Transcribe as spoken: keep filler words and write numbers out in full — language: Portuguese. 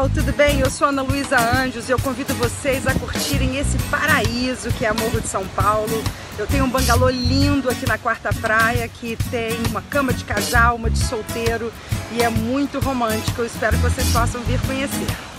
pessoal, tudo bem? Eu sou Ana Luísa Anjos e eu convido vocês a curtirem esse paraíso que é Morro de São Paulo. Eu tenho um bangalô lindo aqui na Quarta Praia, que tem uma cama de casal, uma de solteiro, e é muito romântico. Eu espero que vocês possam vir conhecer.